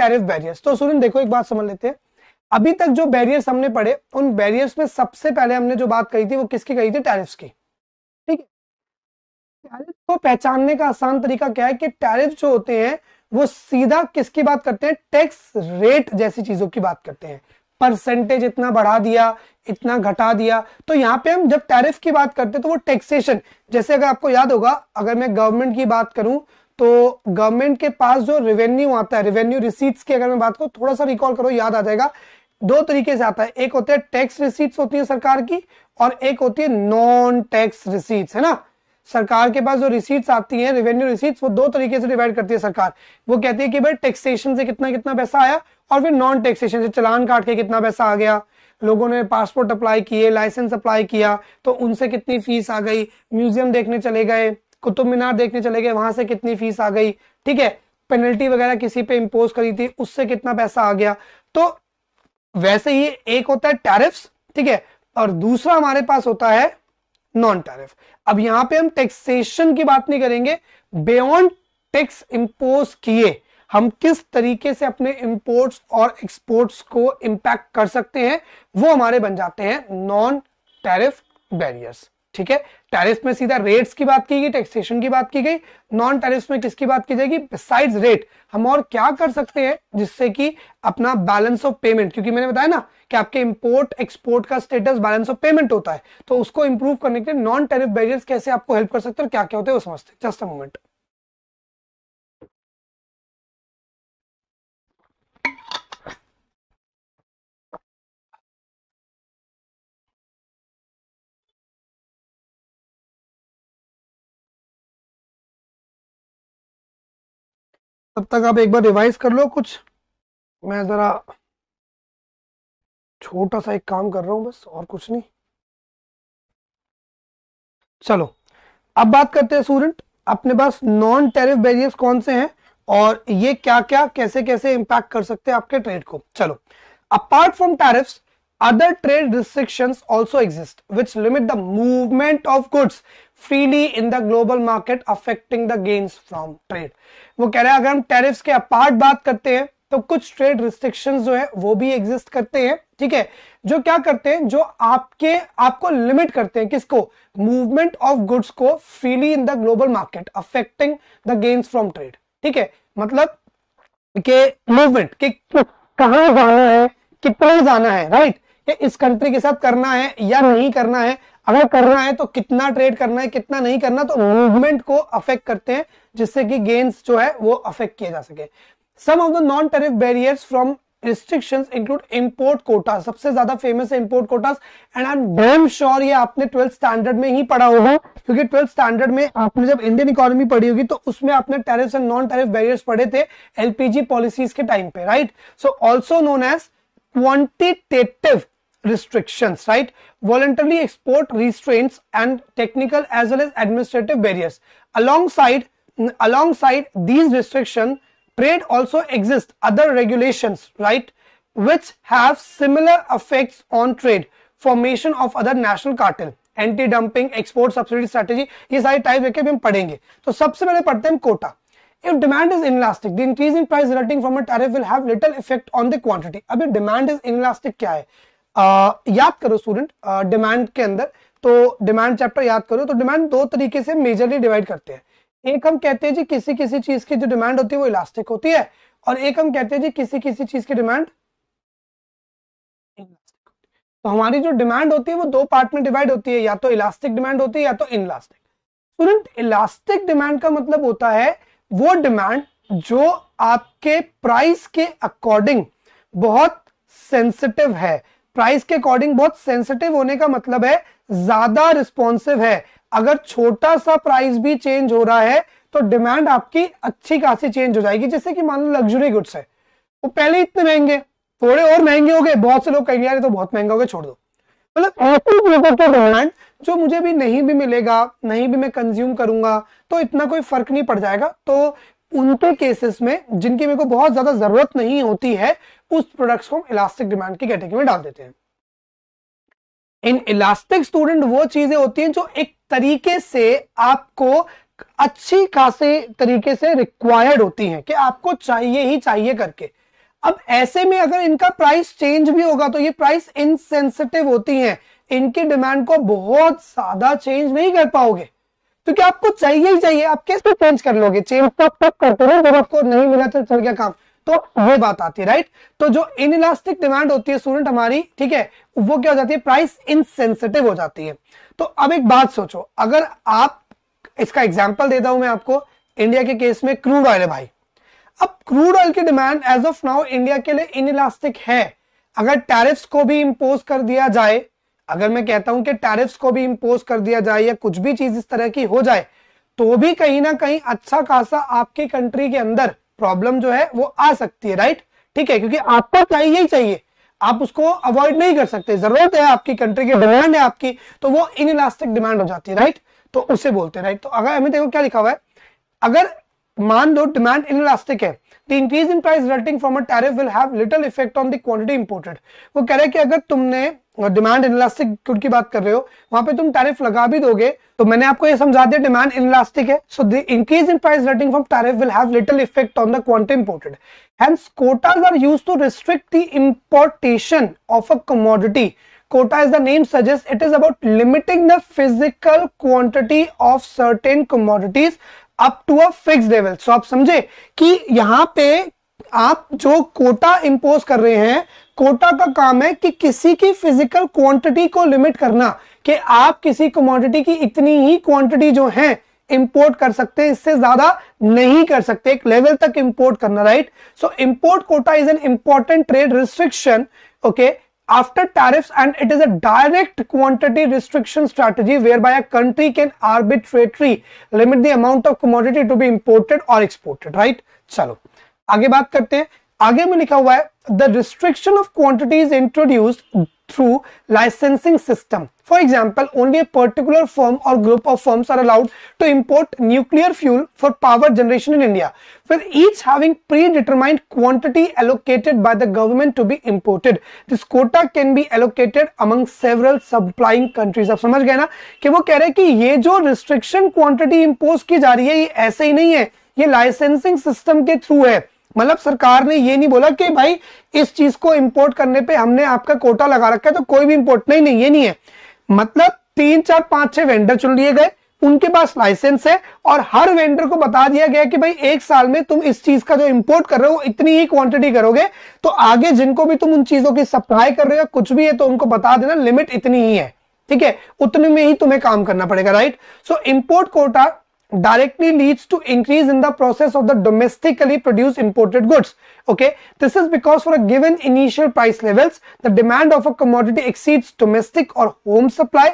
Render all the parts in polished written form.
Tariff barriers. तो student देखो एक बात समझ लेते हैं, अभी तक जो बैरियर्स हमने पढ़े उन बैरियर्स में सबसे पहले हमने जो बात कही थी वो किसकी कही थी, टैरिफ्स की। ठीक है, टैरिफ को पहचानने का आसान तरीका क्या है कि टैरिफ जो होते हैं वो सीधा किसकी बात करते हैं, टैक्स रेट जैसी चीजों की बात करते हैं, परसेंटेज इतना बढ़ा दिया इतना घटा दिया। तो यहाँ पे हम जब टैरिफ की बात करते हैं तो वो टैक्सेशन, जैसे अगर आपको याद होगा अगर मैं गवर्नमेंट की बात करूं तो गवर्नमेंट के पास जो रेवेन्यू आता है, रेवेन्यू रिसीट्स की अगर मैं बात करूं, थोड़ा सा रिकॉल करो याद आ जाएगा, दो तरीके से आता है, एक होता है टैक्स रिसीट्स होती है सरकार की और एक होती है नॉन टैक्स रिसीट्स, है ना। सरकार के पास जो रिसीट्स आती है रेवेन्यू रिसीट्स वो दो तरीके से डिवाइड करती है सरकार, वो कहती है कि भाई टैक्सेशन से कितना कितना पैसा आया और फिर नॉन टैक्सेशन से चालान काट के कितना पैसा आ गया, लोगों ने पासपोर्ट अप्लाई किए, लाइसेंस अप्लाई किया तो उनसे कितनी फीस आ गई, म्यूजियम देखने चले गए, कुतुब मीनार देखने चले गए वहां से कितनी फीस आ गई, ठीक है, पेनल्टी वगैरह किसी पे इम्पोज करी थी उससे कितना पैसा आ गया। तो वैसे ही एक होता है टैरिफ्स, ठीक है, और दूसरा हमारे पास होता है नॉन टैरिफ। अब यहाँ पे हम टैक्सेशन की बात नहीं करेंगे, बियॉन्ड टैक्स इंपोज किए हम किस तरीके से अपने इंपोर्ट्स और एक्सपोर्ट्स को इंपैक्ट कर सकते हैं, वो हमारे बन जाते हैं नॉन टैरिफ बैरियर्स। ठीक है, टैरिफ में सीधा रेट्स की बात की गई, टैक्सेशन की बात की गई, नॉन टैरिफ में किसकी बात की जाएगी, बिसाइड्स रेट हम और क्या कर सकते हैं जिससे कि अपना बैलेंस ऑफ पेमेंट, क्योंकि मैंने बताया ना कि आपके इंपोर्ट एक्सपोर्ट का स्टेटस बैलेंस ऑफ पेमेंट होता है, तो उसको इंप्रूव करने के लिए नॉन टैरिफ बैरियर्स कैसे आपको हेल्प कर सकते हैं, क्या क्या होते हैं वो समझते हैं। Just a moment. तब तक आप एक बार रिवाइज कर लो कुछ, मैं जरा छोटा सा एक काम कर रहा हूं बस, और कुछ नहीं। चलो अब बात करते हैं स्टूडेंट, अपने पास नॉन टैरिफ बैरियर्स कौन से हैं और ये क्या क्या कैसे कैसे इंपैक्ट कर सकते हैं आपके ट्रेड को। चलो, apart from tariffs other trade restrictions also exist which limit the movement of goods freely in the global market affecting the gains from trade। वो कह रहा है अगर हम टैरिफ्स के अपार्ट बात करते हैं तो कुछ ट्रेड रिस्ट्रिक्शंस जो है वो भी एग्जिस्ट करते हैं, ठीक है, जो क्या करते हैं, जो आपके आपको लिमिट करते हैं किसको, मूवमेंट ऑफ गुड्स को freely in the global market affecting the gains from trade. ठीक है, मतलब के मूवमेंट के कहां जाना है कितना जाना है, राइट, इस कंट्री के साथ करना है या नहीं करना है, अगर करना है तो कितना ट्रेड करना है कितना नहीं करना, तो मूवमेंट को अफेक्ट करते हैं जिससे कि गेन्स जो है वो अफेक्ट किए जा सके। Some of the non tariff barriers from restrictions include import quota, सबसे ज्यादा फेमस है import quotas, and I am damn sure ये आपने 12th स्टैंडर्ड में ही पढ़ा होगा, क्योंकि 12th स्टैंडर्ड में आपने जब इंडियन इकोनॉमी पढ़ी होगी तो उसमें आपने tariffs and non tariff barriers पढ़े थे एलपीजी पॉलिसीज के टाइम पे, right. So also known as quantitative restrictions, right, voluntarily export restraints and technical as well as administrative barriers, alongside these restrictions trade also exist other regulations, right, which have similar effects on trade, formation of other national cartel, anti dumping, export subsidy strategy, ye sare type ke bhi hum padhenge। To sabse pehle padhte hain quota। If demand is inelastic, the increase in price resulting from a tariff will have little effect on the quantity। Ab demand is inelastic kya hai, याद करो student, demand के अंदर, तो demand chapter याद करो, तो demand दो तरीके से मेजरली डिवाइड करते हैं। एक हम कहते हैं जी किसी किसी चीज की जो डिमांड होती है वो इलास्टिक होती है, और एक हम कहते हैं जी किसी किसी चीज की डिमांड इलास्टिक। तो हमारी जो डिमांड होती है वो दो पार्ट में डिवाइड होती है, या तो इलास्टिक डिमांड होती है या तो इनलास्टिक। स्टूडेंट इलास्टिक डिमांड का मतलब होता है वो डिमांड जो आपके प्राइस के अकॉर्डिंग बहुत सेंसिटिव है। प्राइस के अकॉर्डिंग बहुत सेंसिटिव होने का मतलब है ज्यादा रिस्पॉन्सिव है, अगर छोटा सा प्राइस भी चेंज हो रहा है तो डिमांड आपकी अच्छी खासी चेंज हो जाएगी। जैसे कि मान लो लग्जरी गुड्स है, वो पहले इतने महंगे थोड़े और महंगे हो गए, बहुत से लोग कहेंगे यार ये तो बहुत महंगा हो गया छोड़ दो, मतलब डिमांड जो मुझे भी नहीं भी मिलेगा नहीं भी मैं कंज्यूम करूंगा तो इतना कोई फर्क नहीं पड़ जाएगा। तो उनके केसेस में जिनकी मेरे को बहुत ज्यादा जरूरत नहीं होती है उस प्रोडक्ट्स को हम इलास्टिक डिमांड की कैटेगरी में डाल देते हैं। इन इलास्टिक स्टूडेंट वो चीजें होती हैं जो एक तरीके से आपको अच्छी खासी तरीके से रिक्वायर्ड होती हैं कि आपको चाहिए ही चाहिए करके। अब ऐसे में अगर इनका प्राइस चेंज भी होगा तो ये प्राइस इनसेंसिटिव होती हैं, इनकी डिमांड को बहुत ज्यादा चेंज नहीं कर पाओगे, क्योंकि आपको चाहिए ही चाहिए, आप कैसे चेंज कर लोगे, चेंज तो तब करते हो जब आपको नहीं मिला तो चल गया काम। तो ये बात आती है राइट। तो जो इनइलास्टिक डिमांड होती है स्टूडेंट हमारी, ठीक है, वो क्या हो जाती है, प्राइस इनसेंसिटिव हो जाती है। तो अब एक बात सोचो, अगर आप इसका एग्जाम्पल देता हूं मैं आपको, इंडिया के केस में क्रूड ऑयल है भाई। अब क्रूड ऑयल की demand as of now India के लिए इनइलास्टिक है। अगर टैरिफ्स को भी इंपोज कर दिया जाए, अगर मैं कहता हूं कि टैरिफ्स को भी इंपोज कर दिया जाए या कुछ भी चीज इस तरह की हो जाए, तो भी कहीं ना कहीं अच्छा खासा आपकी कंट्री के अंदर प्रॉब्लम जो है वो आ सकती है राइट। ठीक है, क्योंकि आपको चाहिए ही चाहिए, आप उसको अवॉइड नहीं कर सकते, जरूरत है आपकी, कंट्री की डिमांड है आपकी, तो वो इनइलास्टिक डिमांड हो जाती है राइट। तो उसे बोलते हैं राइट। तो अगर हमें देखो क्या लिखा हुआ है, अगर मान लो डिमांड इनइलास्टिक है, the increase in price resulting from a tariff will have little effect on the quantity imported. वो कह रहे हैं कि अगर तुमने डिमांड इनइलास्टिक गुड की बात कर रहे हो, वहां पे तुम टैरिफ लगा भी दोगे, तो मैंने आपको ये समझा दिया डिमांड इनइलास्टिक है, so the increase in price resulting from tariff will have little effect on the quantity imported, hence quotas are used to restrict the importation of a commodity. Quota, as the name suggests, it is about limiting the physical quantity of certain commodities up to a fixed level. So आप समझे कि यहाँ पे आप जो Kota impose कर रहे हैं, कोटा का काम है कि किसी की फिजिकल क्वांटिटी को लिमिट करना, कि आप किसी कमोडिटी की इतनी ही क्वांटिटी जो है इंपोर्ट कर सकते हैं, इससे ज्यादा नहीं कर सकते, एक लेवल तक इंपोर्ट करना right. So import quota is an important trade restriction okay after tariffs, and it is a direct quantity restriction strategy whereby a country can arbitrarily limit the amount of commodity to be imported or exported right। chalo aage baat karte hain, aage mein likha hua hai the restriction of quantity is introduced through licensing system, for example only a particular firm or group of firms are allowed to import nuclear fuel for power generation in India, with each having predetermined quantity allocated by the government to be imported. This quota can be allocated among several supplying countries. आप समझ गए ना कि वो कह रहे हैं कि ये जो restriction quantity impose की जा रही है, ये ऐसे ही नहीं है, ये licensing system के through है। मतलब सरकार ने ये नहीं बोला कि भाई इस चीज को इंपोर्ट करने पे हमने आपका कोटा लगा रखा है तो कोई भी इंपोर्ट नहीं, ये नहीं है। मतलब 3 4 5 6 वेंडर चुन लिए गए, उनके पास लाइसेंस है, और हर वेंडर को बता दिया गया कि भाई एक साल में तुम इस चीज का जो इंपोर्ट कर रहे हो इतनी ही क्वांटिटी करोगे, तो आगे जिनको भी तुम उन चीजों की सप्लाई कर रहे हो कुछ भी है तो उनको बता देना लिमिट इतनी ही है, ठीक है, उतने में ही तुम्हें काम करना पड़ेगा right. So import quota directly leads to increase in the process of the domestically produced imported goods okay, this is because for a given initial price levels the demand of a commodity exceeds domestic or home supply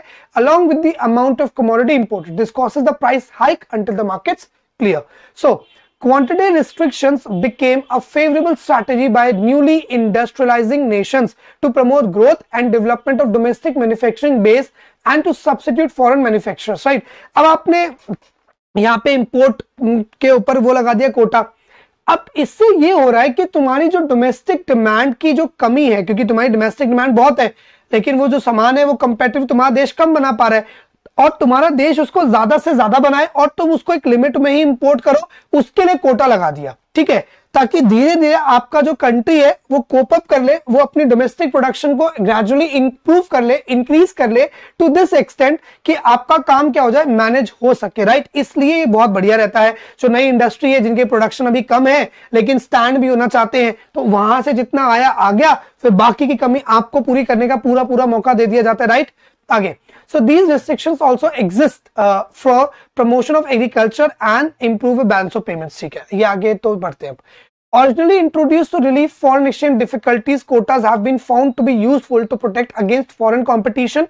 along with the amount of commodity imported, this causes the price hike until the markets clear. So quantity restrictions became a favorable strategy by newly industrializing nations to promote growth and development of domestic manufacturing base and to substitute foreign manufacturers right. ab aapne यहाँ पे import के ऊपर वो लगा दिया कोटा, अब इससे ये हो रहा है कि तुम्हारी जो डोमेस्टिक डिमांड की जो कमी है, क्योंकि तुम्हारी डोमेस्टिक डिमांड बहुत है लेकिन वो जो सामान है वो कंपेटिटिव तुम्हारा देश कम बना पा रहा है, और तुम्हारा देश उसको ज्यादा से ज्यादा बनाए और तुम उसको एक लिमिट में ही इंपोर्ट करो, उसके लिए कोटा लगा दिया ठीक है, ताकि धीरे धीरे आपका जो कंट्री है वो कोप अप कर ले, वो अपनी डोमेस्टिक प्रोडक्शन को ग्रेजुअली इंप्रूव कर ले, इंक्रीज कर ले टू दिस एक्सटेंट कि आपका काम क्या हो जाए, मैनेज हो सके राइट। इसलिए ये बहुत बढ़िया रहता है जो नई इंडस्ट्री है जिनके प्रोडक्शन अभी कम है लेकिन स्टैंड भी होना चाहते हैं, तो वहां से जितना आया आ गया, फिर बाकी की कमी आपको पूरी करने का पूरा पूरा मौका दे दिया जाता है राइट। आगे so these restrictions also exist for promotion of agriculture and improve balance of payments ठीक है, ये आगे तो बढ़ते हैं अब। Originally introduced to relieve foreign exchange difficulties, quotas have been found to be useful to protect against foreign competition.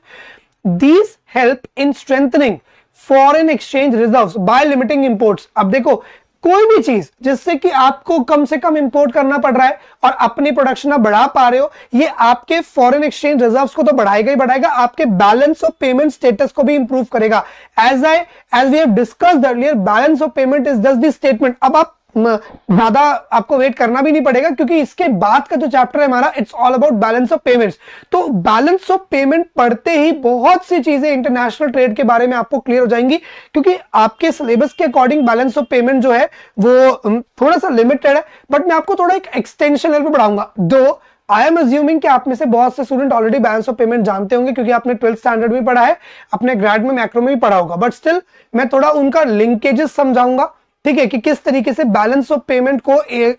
These help in strengthening foreign exchange reserves by limiting imports. अब देखो कोई भी चीज जिससे कि आपको कम से कम इंपोर्ट करना पड़ रहा है और अपनी प्रोडक्शन आप बढ़ा पा रहे हो, ये आपके फॉरेन एक्सचेंज रिजर्व्स को तो बढ़ाएगा ही बढ़ाएगा, आपके बैलेंस ऑफ पेमेंट स्टेटस को भी इंप्रूव करेगा। As we have discussed earlier, balance of payment is just the statement. अब आप ज्यादा आपको वेट करना भी नहीं पड़ेगा, क्योंकि इसके बाद का जो चैप्टर है हमारा it's all about balance of payments. तो बैलेंस ऑफ पेमेंट पढ़ते ही बहुत सी चीजें इंटरनेशनल ट्रेड के बारे में आपको क्लियर हो जाएंगी, क्योंकि आपके सिलेबस के अकॉर्डिंग बैलेंस ऑफ पेमेंट जो है वो थोड़ा सा लिमिटेड है, बट मैं आपको थोड़ा एक एक्सटेंशन लेवल पर पढ़ाऊंगा। दो आई एम अज्यूमिंग कि आप में से बहुत से student already balance of payment जानते होंगे, क्योंकि आपने 12th स्टैंडर्ड में पढ़ा है, अपने ग्रेड में मैक्रो में भी पढ़ा होगा, बट स्टिल मैं थोड़ा उनका लिंकेजेस समझाऊंगा, ठीक है, कि किस तरीके से बैलेंस ऑफ पेमेंट को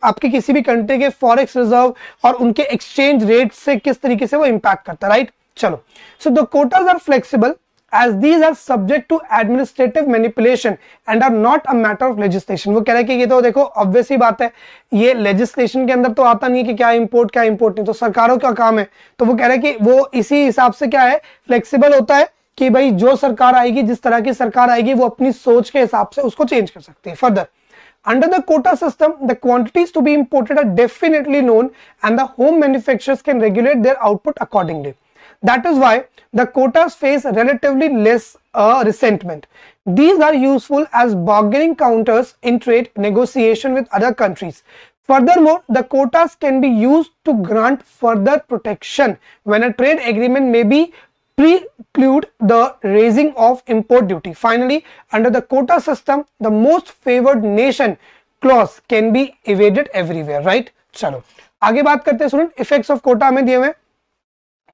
आपके किसी भी कंट्री के फॉरेक्स रिजर्व और उनके एक्सचेंज रेट से किस तरीके से वो इम्पैक्ट करता है, राइट। चलो, so the quotas are flexible as these are subject to administrative manipulation and are not a matter of legislation। वो कह रहा है कि ये तो देखो obvious ही बात है, ये legislation के अंदर तो आता नहीं है कि क्या import नहीं, तो सरकारों का काम है। तो वो कह रहा है कि वो इसी हिसाब से क्या है flexible होता है कि भाई जो सरकार आएगी, जिस तरह की सरकार आएगी, वो अपनी सोच के हिसाब से उसको change कर सकती है। Further, under the quota system the quantities to be imported are definitely known and the home manufacturers can regulate their output accordingly। That is why the quotas face relatively less resentment। These are useful as bargaining counters in trade negotiation with other countries। Furthermore, the quotas can be used to grant further protection when a trade agreement may be preclude the raising of import duty। Finally, under the quota system the most favored nation clause can be evaded everywhere, right। चलो आगे बात करते हैं student, effects of Kota में दिए हुए,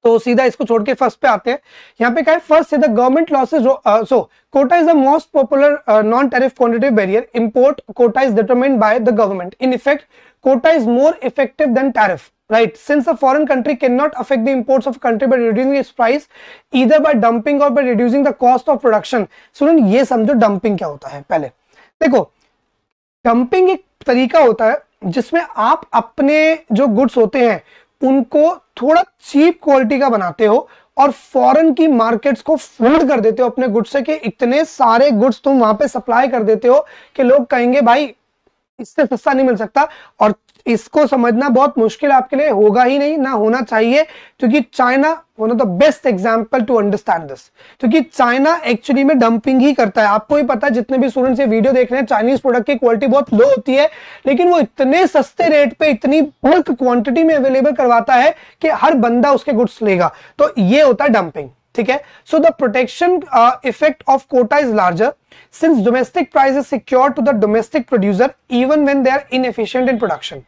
तो सीधा इसको छोड़ के फर्स्ट पे आते हैं। यहाँ पे क्या है, फर्स्ट से the government losses. So quota is the most popular non tariff quantitative barrier. Import quota is determined by the government. In effect quota is more effective than tariff, right, since a foreign country can not affect the imports of country by reducing its price either by dumping और by reducing the cost of production. सुन, ये समझो dumping क्या होता है। पहले देखो, dumping एक तरीका होता है जिसमें आप अपने जो गुड्स होते हैं उनको थोड़ा चीप क्वालिटी का बनाते हो और फॉरेन की मार्केट्स को फ्लड कर देते हो अपने गुड्स से, कि इतने सारे गुड्स तुम वहां पे सप्लाई कर देते हो कि लोग कहेंगे भाई इससे सस्ता नहीं मिल सकता। और इसको समझना बहुत मुश्किल आपके लिए होगा ही नहीं, ना होना चाहिए, क्योंकि China one of the best example to understand this, क्योंकि चाइना एक्चुअली में डंपिंग ही करता है। आपको ही पता है, जितने भी स्टूडेंट्स ये वीडियो देख रहे हैं, चाइनीज प्रोडक्ट की क्वालिटी बहुत लो होती है, लेकिन वो इतने सस्ते रेट पे इतनी बल्क क्वांटिटी में अवेलेबल करवाता है कि हर बंदा उसके गुड्स लेगा। तो ये होता है डंपिंग, ठीक है। So the protection effect of quota is larger since domestic price is secure to the domestic producer even when they are inefficient in production.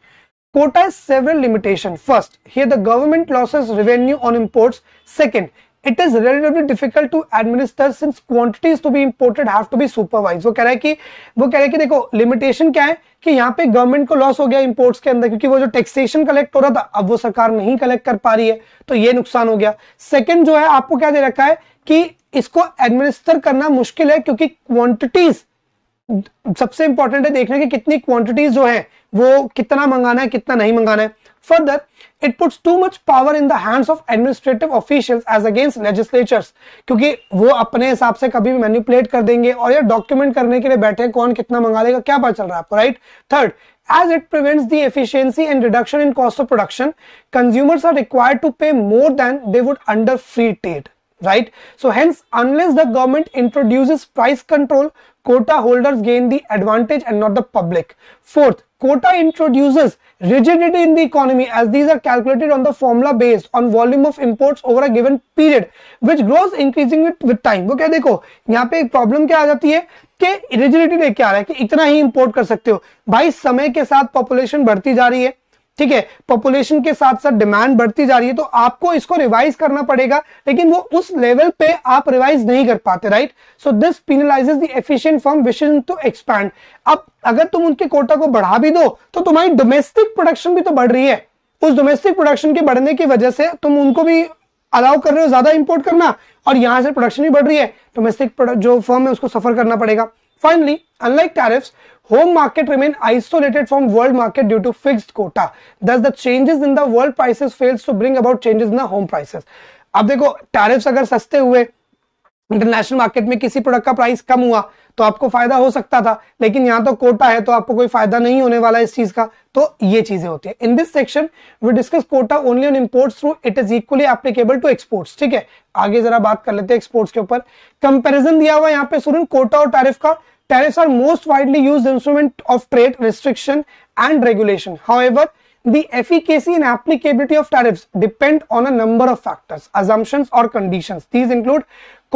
Quota has several limitation. First, here the government loses revenue on imports. Second, it is relatively difficult to administer since quantities to be imported have to be supervise. वो कह रहा है कि देखो limitation क्या है कि यहाँ पे गवर्नमेंट को लॉस हो गया इंपोर्ट्स के अंदर, क्योंकि वो जो टैक्सेशन कलेक्ट हो रहा था अब वो सरकार नहीं कलेक्ट कर पा रही है, तो ये नुकसान हो गया। सेकंड जो है, आपको क्या दे रखा है कि इसको एडमिनिस्टर करना मुश्किल है, क्योंकि क्वांटिटीज सबसे इंपॉर्टेंट है, देखने की कितनी क्वांटिटीज जो है वो कितना मंगाना है कितना नहीं मंगाना है। Further, it puts too much power in the hands of administrative officials as against legislatures, क्योंकि वो अपने हिसाब से कभी भी manipulate कर देंगे और ये डॉक्यूमेंट करने के लिए बैठे हैं कौन कितना मंगा लेगा क्या पता चल रहा है आपको, right. Third, as it prevents the efficiency and reduction in cost of production, consumers are required to pay more than they would under free trade, right। So hence, unless the government introduces price control, quota holders gain the advantage and not the public। Fourth, quota introduces rigidity in the economy as these are calculated on the formula based on volume of imports over a given period which grows increasing with time। वो क्या देखो, यहाँ पे एक problem क्या आ जाती है कि रिजिडिटी लेके आ रहा है कि इतना ही इंपोर्ट कर सकते हो। भाई समय के साथ पॉपुलेशन बढ़ती जा रही है, ठीक है, पॉपुलेशन के साथ साथ डिमांड बढ़ती जा रही है, तो आपको इसको रिवाइज करना पड़ेगा, लेकिन वो उस लेवल पे आप रिवाइज नहीं कर पाते, right. So this penalises the efficient firm wishing to expand. अब अगर तुम उनके कोटा को बढ़ा भी दो तो तुम्हारी डोमेस्टिक प्रोडक्शन भी तो बढ़ रही है, उस डोमेस्टिक प्रोडक्शन के बढ़ने की वजह से तुम उनको भी अलाउ कर रहे हो ज्यादा इंपोर्ट करना, और यहां से प्रोडक्शन भी बढ़ रही है, डोमेस्टिक जो फर्म है उसको सफर करना पड़ेगा। Finally, unlike tariffs, home market remain isolated from world market due to fixed quota. Thus, the changes in the world prices fails to bring about changes in the home prices। अब देखो, tariffs अगर सस्ते हुए international market में किसी product का price कम हुआ तो आपको फायदा हो सकता था, लेकिन यहाँ तो कोटा है तो आपको कोई फायदा नहीं होने वाला इस चीज का। तो ये चीजें होती है। In this section we discuss quota only on imports through it is equally applicable to exports. ठीक है, आगे जरा बात कर लेते हैं एक्सपोर्ट्स के ऊपर। कंपेरिजन दिया हुआ यहाँ पे स्टूडेंट कोटा और टैरिफ का। Tariffs are most widely used instrument of trade restriction and regulation. However The efficacy and applicability of tariffs depend on a number of factors, assumptions or conditions. These include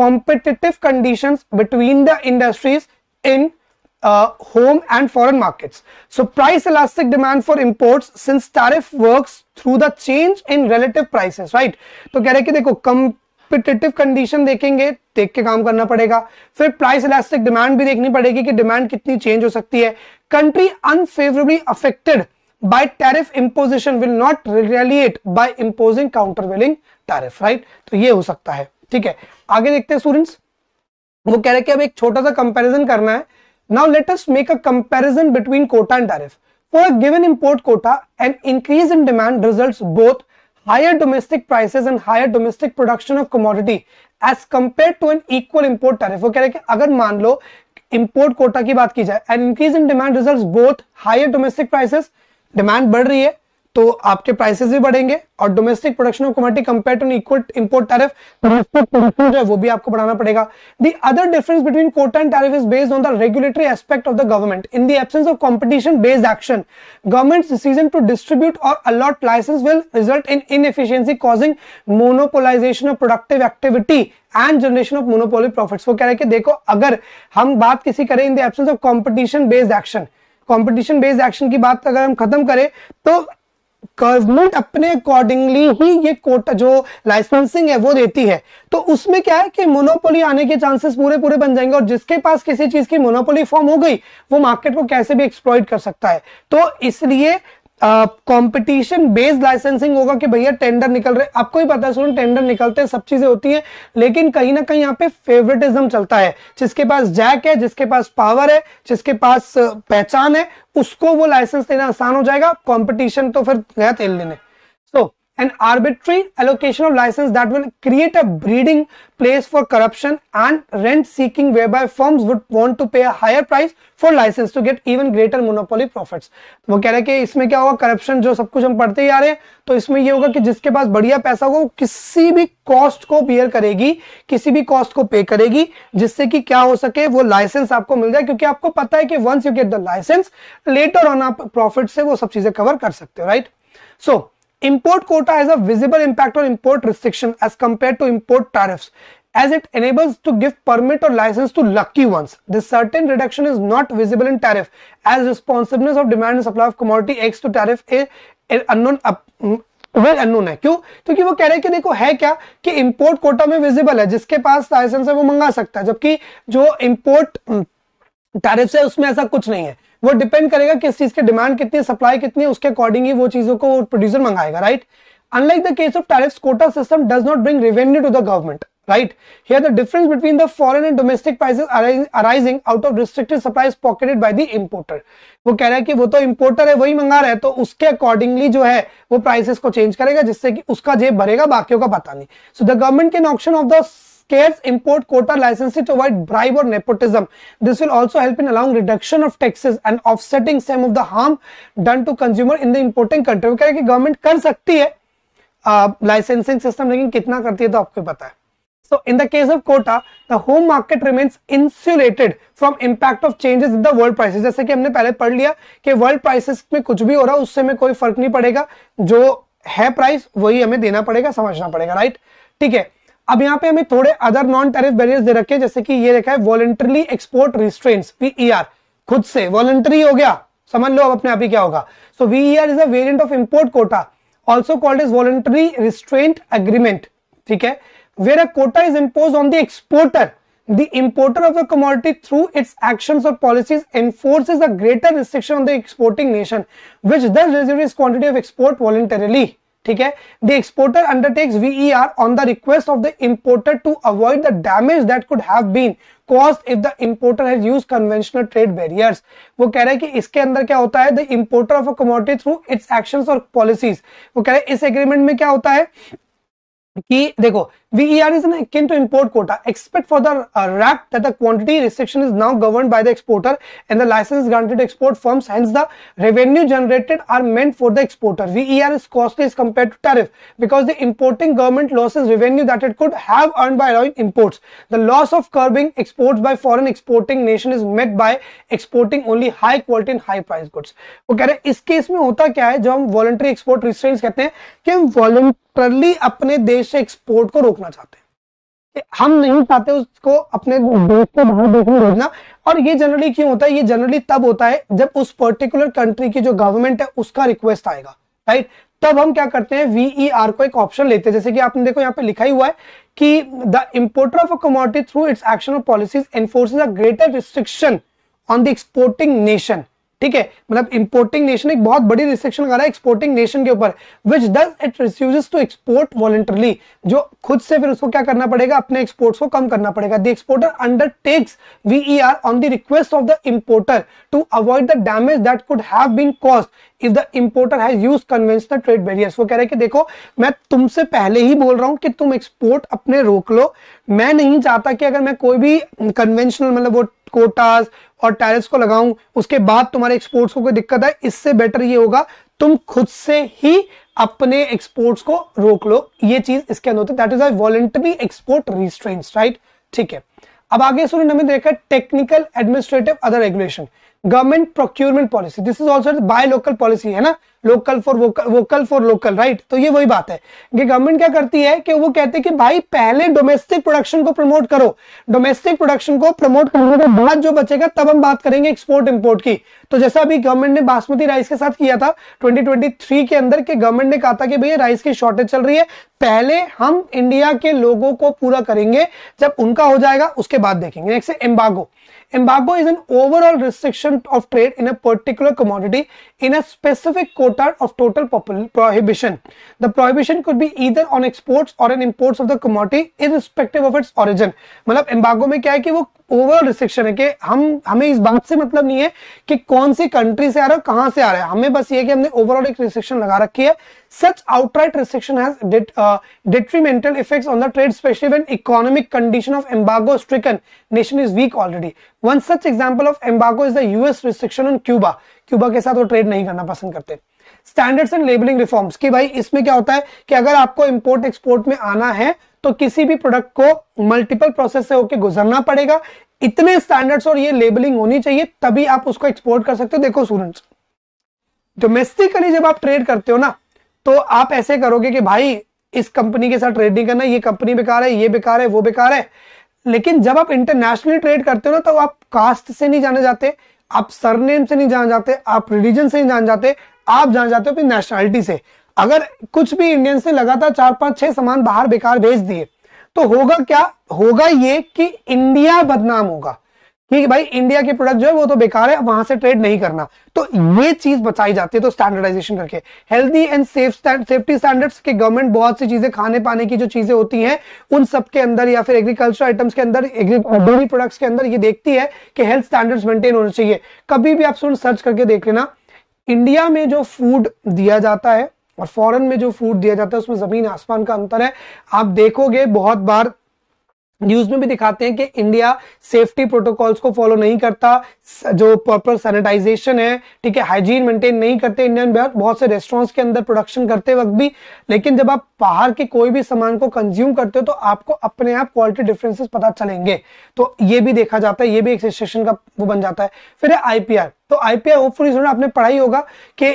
competitive conditions between the industries in home and foreign markets. So price elastic demand for imports, since tariff works through the change in relative prices, right? तो कह रहे कि देखो competitive condition देखेंगे, देख के काम करना पड़ेगा। फिर प्राइस इलास्टिक डिमांड भी देखनी पड़ेगी कि डिमांड कितनी चेंज हो सकती है। Country unfavourably affected by tariff imposition will not retaliate by imposing countervailing tariff, right? तो ये हो सकता है। ठीक है, आगे देखते हैं स्टूडेंट्स। वो कह रहे हैं कि अब एक छोटा सा कंपैरिजन करना है। Now let us make a comparison between quota and tariff. For a given import quota, an increase in demand results both higher domestic prices and higher domestic production of commodity as compared to an equal import tariff. वो कह रहे हैं कि अगर मान लो import quota की बात की जाए, an increase in demand results both higher domestic prices, demand बढ़ रही है तो आपके प्राइसेस भी बढ़ेंगे, और domestic production of commodity compare to equal import tariff, domestic production जो है वो भी आपको बढ़ाना पड़ेगा। The other difference between quota and tariff is based on the regulatory aspect of the government. In the absence of competition based action, governments decision to distribute और allot licence will result in inefficiency causing monopolisation of productive activity and generation of monopoly profits. वो कह रहे हैं कि देखो अगर हम बात किसी करें in the absence of competition based action, competition based action की बात अगर हम खत्म करें तो गवर्नमेंट अपने अकॉर्डिंगली ही ये कोटा जो लाइसेंसिंग है वो देती है, तो उसमें क्या है कि मोनोपोली आने के चांसेस पूरे पूरे बन जाएंगे, और जिसके पास किसी चीज की मोनोपोली फॉर्म हो गई वो मार्केट को कैसे भी एक्सप्लॉइट कर सकता है। तो इसलिए कंपटीशन बेस्ड लाइसेंसिंग होगा कि भैया टेंडर निकल रहे, आपको ही पता है सुन टेंडर निकलते हैं, सब चीजें होती हैं, लेकिन कहीं ना कहीं यहाँ पे फेवरेटिज्म चलता है। जिसके पास जैक है, जिसके पास पावर है, जिसके पास पहचान है, उसको वो लाइसेंस लेना आसान हो जाएगा। कंपटीशन तो फिर गया तेल लेने। So an arbitrary allocation of licence that will create a breeding place for corruption and rent seeking, whereby firms would want to pay a higher price for licence to get even greater monopoly profits. वो कह रहे हैं कि इसमें क्या होगा, corruption जो सब कुछ हम पढ़ते ही आ रहे हैं, तो इसमें ये होगा कि जिसके पास बढ़िया पैसा होगा वो किसी भी कॉस्ट को बियर करेगी, किसी भी कॉस्ट को पे करेगी, जिससे कि क्या हो सके वो लाइसेंस आपको मिल जाए, क्योंकि आपको पता है कि once you get the licence letter on आप प्रॉफिट से वो सब चीजें कवर कर सकते हो, right. So import quota has a visible impact on import restriction as compared to import tariffs, as it enables to give permit or license to lucky ones. This certain reduction is not visible in tariff, as responsiveness of demand and supply of commodity X to tariff is unknown unknown है। क्यों? क्योंकि वो कह रहे हैं कि देखो है क्या कि import quota में visible है, जिसके पास लाइसेंस है वो मंगा सकता है, जबकि जो import tariffs है उसमें ऐसा कुछ नहीं है। वो डिपेंड करेगा कि इस चीज की डिमांड कितनी है, सप्लाई कितनी है, उसके अकॉर्डिंग ही वो चीजों को प्रोड्यूसर मंगाएगा, right. Unlike the case of tariffs, quota system does not bring revenue to the government, right. Here the difference between the foreign and domestic prices arising out of restricted supply is pocketed by the importer. वो कह रहा है कि वो तो importer है, वही मंगा रहा है, तो उसके अकॉर्डिंगली जो है वो प्राइसेस को चेंज करेगा, जिससे कि उसका जेब भरेगा, बाकियों का पता नहीं। So the government can option of the scarce import quota licensing to avoid bribe or nepotism. This will also help in allowing reduction of taxes and offsetting some of the harm done to consumer in the importing country. वो कह रहे हैं कि government कर सकती है licensing system, लेकिन कितना करती है तो आपको पता है। So in the case of quota, the home market remains insulated from impact of changes in the world prices. जैसे कि हमने पहले पढ़ लिया कि world prices में कुछ भी हो रहा है उससे हमें कोई फर्क नहीं पड़ेगा, जो है प्राइस वही हमें देना पड़ेगा, समझना पड़ेगा, राइट। ठीक है, अब यहाँ पे हमें थोड़े अदर नॉन टैरिफ बैरियर्स दे रखे हैं, जैसे कि ये रखा है वॉलंटरली एक्सपोर्ट रिस्ट्रेंट्स, वीईआर, खुद से वॉलंटरी हो गया, समझ लो अब अपने आप ही क्या होगा। So VER is a variant of import quota also called as voluntary restraint agreement. ठीक है, where a quota is impose on the exporter, the importer of a commodity through its actions or policies enforces a greater restriction on the exporting nation which thus reduces quantity of export voluntarily. ठीक है, the exporter undertakes VER on the request of the importer to avoid the damage that could have been caused if the importer has used conventional trade barriers. वो कह रहा है कि इसके अंदर क्या होता है, the importer of a commodity through its actions or policies. वो कह रहा है इस agreement में क्या होता है कि देखो VER is akin to import quota, except for the fact that the quantity restriction is now governed by the exporter and the license granted to export firms. Hence, the revenue generated are meant for the exporter. VER is costly as compared to tariff because the importing government loses revenue that it could have earned by allowing imports. The loss of curbing exports by foreign exporting nation is met by exporting only high quality and high price goods. वो कह रहे हैं इस case में होता क्या है, जो हम वॉलंटरी एक्सपोर्ट रिस्ट्रेंट्स कहते हैं कि हम वॉलंटरली अपने देश से एक्सपोर्ट को रोकना चाहते हैं, हम नहीं चाहते उसको अपने देश से बाहर देश में भेजना। और ये जनरली क्यों होता है? ये जनरली तब होता है जब उस पर्टिकुलर कंट्री की जो गवर्नमेंट है उसका रिक्वेस्ट आएगा, राइट? तब हम क्या करते हैं, VER को एक ऑप्शन लेते हैं। जैसे कि आपने देखो यहाँ पे लिखा ही हुआ है कि the importer of a commodity through its action और policies enforces a greater restriction on the exporting nation. ठीक है, मतलब इंपोर्टिंग नेशन एक बहुत बड़ी रिस्ट्रिक्शन लगा रहा है एक्सपोर्टिंग नेशन के ऊपर, which does it refuses to export voluntarily, जो खुद से फिर उसको क्या करना पड़ेगा, अपने एक्सपोर्ट्स को कम करना पड़ेगा। The exporter undertakes VER on the request of the importer to avoid the damage that could have been caused if the importer has used conventional trade barriers. वो कह रहे हैं कि देखो मैं तुमसे पहले ही बोल रहा हूँ कि तुम एक्सपोर्ट अपने रोक लो, मैं नहीं चाहता कि अगर मैं कोई भी कन्वेंशनल मतलब वो कोटाज और टैरिफ्स को लगाऊं उसके बाद तुम्हारे एक्सपोर्ट्स को कोई दिक्कत है। इससे बेटर ये होगा तुम खुद से ही अपने एक्सपोर्ट्स को रोक लो, ये चीज इसके अंदर होती है। That is a voluntary export restraints, right? ठीक है, अब आगे स्टूडेंट हमें देखा technical administrative other regulation, government procurement policy, this is also buy local policy, है ना, local for vocal, vocal for local, right? तो ये वही बात है कि गवर्नमेंट क्या करती है कि वो कहते हैं कि भाई पहले डोमेस्टिक प्रोडक्शन को प्रमोट करो, डोमेस्टिक प्रोडक्शन को प्रमोट करने के बाद जो बचेगा तब हम बात करेंगे एक्सपोर्ट इंपोर्ट की। तो जैसा अभी गवर्नमेंट ने बासमती राइस के साथ किया था 2023 के अंदर, के गवर्नमेंट ने कहा था कि भैया राइस की शॉर्टेज चल रही है, पहले हम इंडिया के लोगों को पूरा करेंगे, जब उनका हो जाएगा उसके बाद देखेंगे। नेक्स्ट है एम्बागो। Embargo is an overall restriction of trade in a particular commodity in a specific quota of total prohibition. The prohibition could be either on exports or on imports of the commodity, irrespective of its origin. मतलब embargo में क्या है कि वो overall restriction है कि हमें इस बात से मतलब नहीं है कि कौन सी कंट्री से आ रहा है, कहां से आ रहा है, हमें बस ये कि हमने ओवरऑल एक रिस्ट्रिक्शन लगा रखी है। Such outright restriction has detrimental effects on the trade, specially when economic condition of embargo stricken nation is weak already. One such example of embargo is the US restriction on Cuba, Cuba के साथ वो trade नहीं करना पसंद करते। Standards and labelling reforms, कि भाई इसमें क्या होता है कि अगर आपको इंपोर्ट एक्सपोर्ट में आना है तो किसी भी प्रोडक्ट को मल्टीपल प्रोसेस से होकर गुजरना पड़ेगा, इतने स्टैंडर्ड्स और ये लेबलिंग होनी चाहिए, तभी आप उसको एक्सपोर्ट कर सकते हो। देखो स्टूडेंट्स, डोमेस्टिकली जब आप ट्रेड करते हो ना तो आप ऐसे करोगे कि भाई इस कंपनी के साथ ट्रेड नहीं करना, ये कंपनी बेकार है, ये बेकार है, वो बेकार है। लेकिन जब आप इंटरनेशनली ट्रेड करते हो ना तो आप कास्ट से नहीं जाने जाते, आप सरनेम से नहीं जाने जाते, आप रिलीजन से नहीं जाने जाते, आप जाने जाते हो अपनी नेशनैलिटी से। अगर कुछ भी इंडियंस ने लगातार 4-5-6 सामान बाहर बेकार भेज दिए तो होगा क्या, होगा ये कि इंडिया बदनाम होगा कि भाई इंडिया के प्रोडक्ट जो है वो तो बेकार है, वहां से ट्रेड नहीं करना। तो ये चीज बचाई जाती है। तो स्टैंडर्डाइजेशन करके हेल्दी एंड सेफ्टी स्टैंडर्ड्स के गवर्नमेंट बहुत सी चीजें, खाने पाने की जो चीजें होती हैं उन सब के अंदर या फिर एग्रीकल्चर आइटम्स के अंदर, डेयरी प्रोडक्ट्स के अंदर ये देखती है कि हेल्थ स्टैंडर्ड्स मेंटेन होने चाहिए। कभी भी आप सर्च करके देख लेना, इंडिया में जो फूड दिया जाता है और फॉरेन में जो फूड दिया जाता है उसमें जमीन आसमान का अंतर है। आप देखोगे बहुत बार न्यूज में भी दिखाते हैं कि इंडिया सेफ्टी प्रोटोकॉल्स को फॉलो नहीं करता, जो प्रॉपर सैनिटाइजेशन है, ठीक है, हाइजीन मेंटेन नहीं करते इंडियन बहुत से रेस्टोरेंट्स के अंदर प्रोडक्शन करते वक्त भी। लेकिन जब आप बाहर के कोई भी सामान को कंज्यूम करते हो तो आपको अपने आप क्वालिटी डिफरेंसेस पता चलेंगे। तो ये भी देखा जाता है, ये भी एक रिस्ट्रिक्शन का वो बन जाता है। फिर IPR, तो IPR होपफुली आपने पढ़ाई होगा कि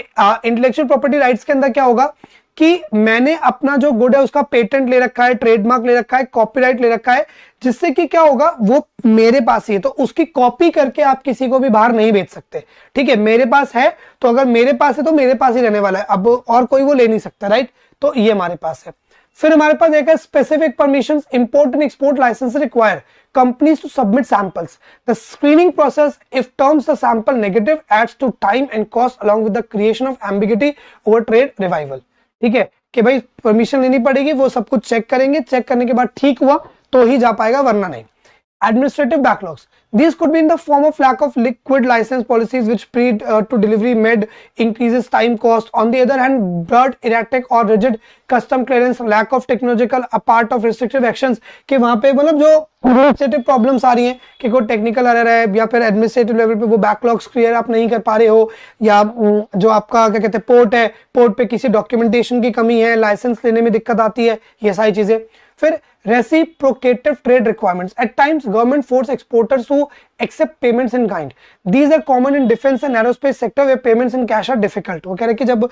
इंटेलेक्चुअल प्रॉपर्टी राइट्स के अंदर क्या होगा कि मैंने अपना जो गुड है उसका पेटेंट ले रखा है, ट्रेडमार्क ले रखा है, कॉपीराइट ले रखा है, जिससे कि क्या होगा वो मेरे पास ही है, तो उसकी कॉपी करके आप किसी को भी बाहर नहीं बेच सकते। ठीक है, मेरे पास है तो अगर मेरे पास है तो मेरे पास ही रहने वाला है, अब और कोई वो ले नहीं सकता, राइट? तो ये हमारे पास है। फिर हमारे पास एक है specific permission, import and export licence require companies to submit samples, the screening process if terms the sample negative adds to time and cost along with the creation of ambiguity over trade revival. ठीक है कि भाई permission लेनी पड़ेगी, वो सब कुछ check करेंगे, चेक करने के बाद ठीक हुआ तो ही जा पाएगा वरना नहीं। Administrative backlogs. These could be in the form of lack of liquid license policies which pre to delivery made increases time cost. On the other hand, broad, erratic or rigid custom clearance, lack of technological apart of restrictive actions के वहाँ पे मतलब जो administrative problems आ रही हैं कि कोई technical error है या फिर administrative level पे वो backlogs clear आप नहीं कर पा रहे हो या जो आपका क्या कहते हैं port है, port पे किसी documentation की कमी है, license लेने में दिक्कत आती है, ये सारी चीजें. फिर reciprocative trade requirements. At times, government force exporters to accept payments in kind. These are common in defense and aerospace sector where payments in cash are difficult. वो कह रहे हैं कि जब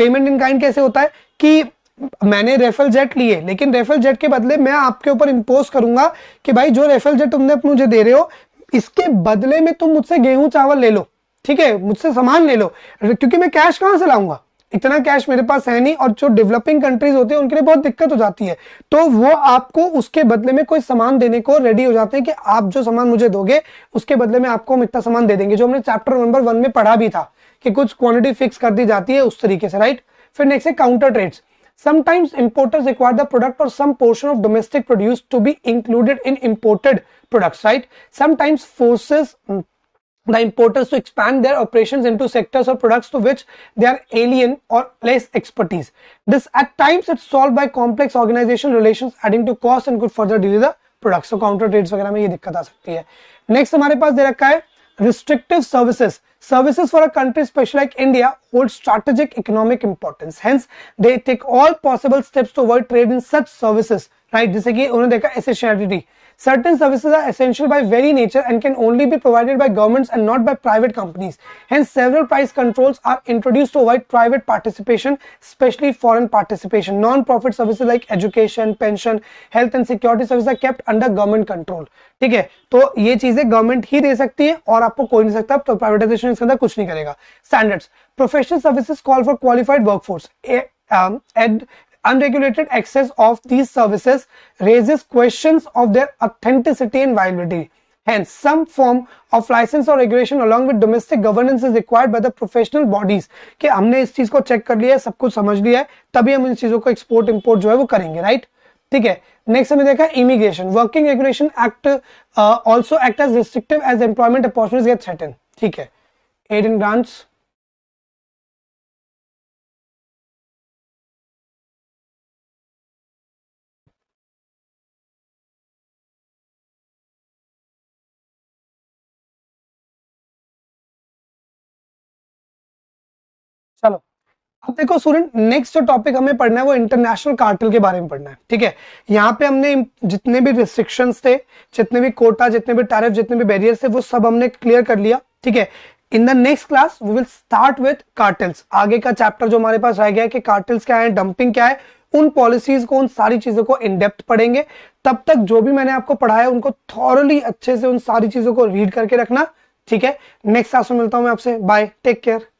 payment in kind कैसे होता है कि मैंने रेफल जेट लिए लेकिन रेफल जेट के बदले मैं आपके ऊपर इम्पोज करूंगा कि भाई जो रेफल जेट तुमने मुझे दे रहे हो इसके बदले में तुम मुझसे गेहूं चावल ले लो, ठीक है, मुझसे सामान ले लो, क्योंकि मैं कैश कहां से लाऊंगा, इतना कैश मेरे पास है नहीं. और जो डेवलपिंग कंट्रीज होती है उनके लिए बहुत दिक्कत हो जाती है, तो वो आपको उसके बदले में कोई सामान देने को रेडी हो जाते हैं कि आप जो सामान मुझे दोगे उसके बदले में आपको हम इतना सामान दे देंगे, जो हमने चैप्टर नंबर 1 में पढ़ा भी था कि कुछ क्वांटिटी फिक्स कर दी जाती है उस तरीके से, राइट. फिर नेक्स्ट है counter trades. Sometimes importers require the product or some portion of domestic produce to be included in imported products, right? Sometimes forces the importers to expand their operations into sectors or products to which they are alien or less expertise. This at times it's solved by complex organizational relations adding to cost and could further delay the products. So counter trades वगैरह में ये दिक्कत आ सकती है. Next हमारे पास दे रखा है restrictive services. Services for a country especially like India hold strategic economic importance. Hence, they take all possible steps to avoid trade in such services. Right? जैसे कि उन्होंने देखा essentiality. Certain services are essential by very nature and can only be provided by governments and not by private companies. Hence, several price controls are introduced to avoid private participation, especially foreign participation. Non-profit services like education, pension, health and security services are kept under government control. ठीक है, तो ये चीजें government ही दे सकती है और आपको कोई नहीं सकता, तो प्राइवेटाइजेशन इसके अंदर कुछ नहीं करेगा. Standards. Professional services call for qualified workforce. Unregulated access of these services raises questions of their authenticity and viability. Hence, some form of license or regulation along with domestic governance is required by the professional bodies. कि हमने इस चीज को check कर लिया है, सब कुछ समझ लिया है, तभी हम इन चीजों को एक्सपोर्ट इम्पोर्ट जो है वो करेंगे, राइट. ठीक है, नेक्स्ट हमें देखा immigration. Working regulation act also act as restrictive as employment opportunities get threaten. ठीक है, एड इन ग्रांट्स. चलो अब देखो स्टूडेंट, नेक्स्ट जो टॉपिक हमें पढ़ना है वो इंटरनेशनल कार्टेल के बारे में पढ़ना है. ठीक है, यहाँ पे हमने जितने भी रिस्ट्रिक्शंस थे, जितने भी कोटा, जितने भी टैरिफ, जितने भी बैरियर्स थे, वो सब हमने क्लियर कर लिया. ठीक है, in the next class we will start with cartels. आगे का चैप्टर जो हमारे पास रह गया है कि कार्टेल्स क्या है, डंपिंग क्या है, उन पॉलिसीज को, उन सारी चीजों को इन डेप्थ पढ़ेंगे. तब तक जो भी मैंने आपको पढ़ाया उनको थॉरली अच्छे से उन सारी चीजों को रीड करके रखना. ठीक है, नेक्स्ट क्लास में मिलता हूँ मैं आपसे. Bye, take care.